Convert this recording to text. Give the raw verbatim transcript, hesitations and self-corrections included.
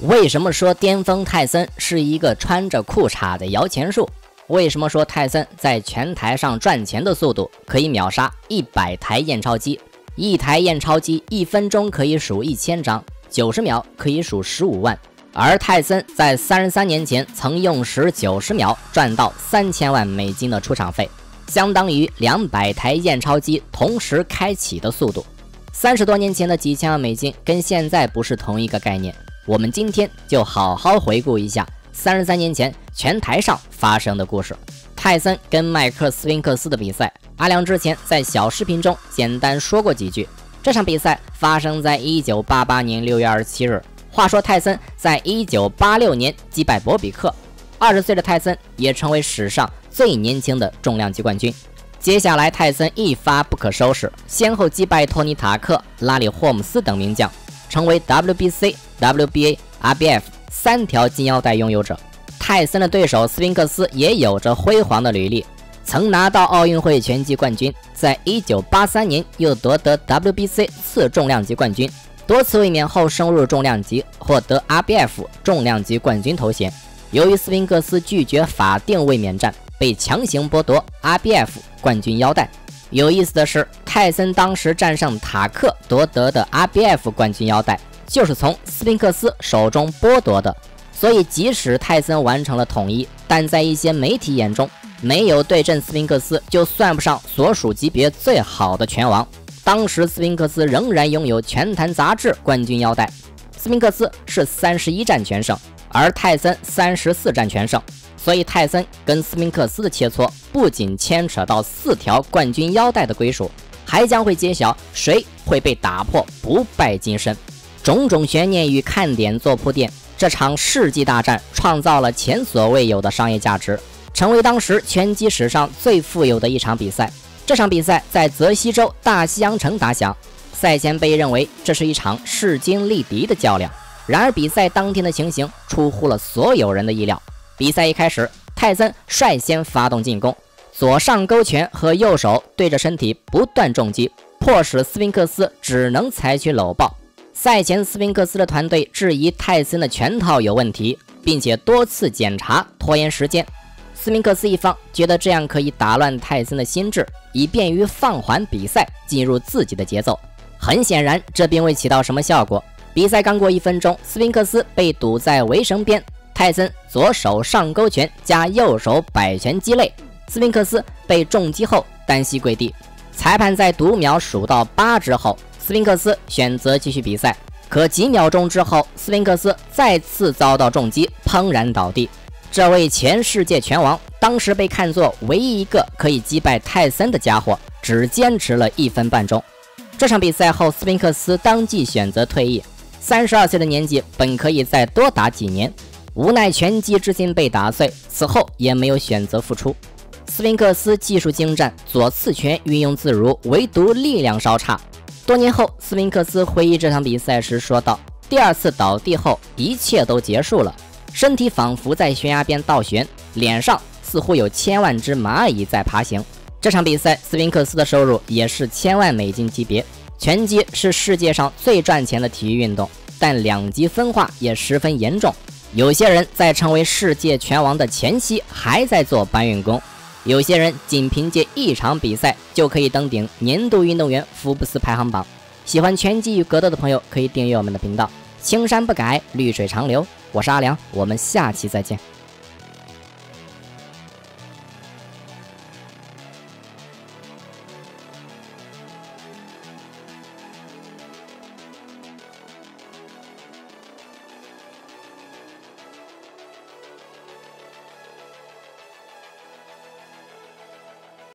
为什么说巅峰泰森是一个穿着裤衩的摇钱树？为什么说泰森在拳台上赚钱的速度可以秒杀一百台验钞机？一台验钞机一分钟可以数一千张，九十秒可以数十五万。而泰森在三十三年前曾用时九十秒赚到三千万美金的出场费，相当于两百台验钞机同时开启的速度。三十多年前的几千万美金跟现在不是同一个概念。 我们今天就好好回顾一下三十三年前拳台上发生的故事。泰森跟迈克·斯宾克斯的比赛，阿良之前在小视频中简单说过几句。这场比赛发生在一九八八年六月二十七日。话说泰森在一九八六年击败博比克， 二十岁的泰森也成为史上最年轻的重量级冠军。接下来泰森一发不可收拾，先后击败托尼·塔克、拉里·霍姆斯等名将，成为 W B C。 W B A、I B F 三条金腰带拥有者，泰森的对手斯宾克斯也有着辉煌的履历，曾拿到奥运会拳击冠军，在一九八三年又夺得 W B C 次重量级冠军，多次卫冕后升入重量级，获得 I B F 重量级冠军头衔。由于斯宾克斯拒绝法定卫冕战，被强行剥夺 I B F 冠军腰带。有意思的是，泰森当时战胜塔克夺得的 I B F 冠军腰带， 就是从斯宾克斯手中剥夺的，所以即使泰森完成了统一，但在一些媒体眼中，没有对阵斯宾克斯就算不上所属级别最好的拳王。当时斯宾克斯仍然拥有《拳坛》杂志冠军腰带，斯宾克斯是三十一战全胜，而泰森三十四战全胜，所以泰森跟斯宾克斯的切磋不仅牵扯到四条冠军腰带的归属，还将会揭晓谁会被打破不败金身。 种种悬念与看点做铺垫，这场世纪大战创造了前所未有的商业价值，成为当时拳击史上最富有的一场比赛。这场比赛在泽西州大西洋城打响，赛前被认为这是一场势均力敌的较量。然而，比赛当天的情形出乎了所有人的意料。比赛一开始，泰森率先发动进攻，左上勾拳和右手对着身体不断重击，迫使斯宾克斯只能采取搂抱。 赛前，斯宾克斯的团队质疑泰森的拳套有问题，并且多次检查拖延时间。斯宾克斯一方觉得这样可以打乱泰森的心智，以便于放缓比赛进入自己的节奏。很显然，这并未起到什么效果。比赛刚过一分钟，斯宾克斯被堵在围绳边，泰森左手上勾拳加右手摆拳击肋，斯宾克斯被重击后单膝跪地。裁判在读秒数到八之后， 斯宾克斯选择继续比赛，可几秒钟之后，斯宾克斯再次遭到重击，砰然倒地。这位前世界拳王当时被看作唯一一个可以击败泰森的家伙，只坚持了一分半钟。这场比赛后，斯宾克斯当即选择退役。三十二岁的年纪，本可以再多打几年，无奈拳击之心被打碎，此后也没有选择复出。斯宾克斯技术精湛，左刺拳运用自如，唯独力量稍差。 多年后，斯宾克斯回忆这场比赛时说道：“第二次倒地后，一切都结束了，身体仿佛在悬崖边倒悬，脸上似乎有千万只蚂蚁在爬行。”这场比赛，斯宾克斯的收入也是千万美金级别。拳击是世界上最赚钱的体育运动，但两极分化也十分严重。有些人在成为世界拳王的前夕还在做搬运工。 有些人仅凭借一场比赛就可以登顶年度运动员福布斯排行榜。喜欢拳击与格斗的朋友可以订阅我们的频道。青山不改，绿水长流。我是阿良，我们下期再见。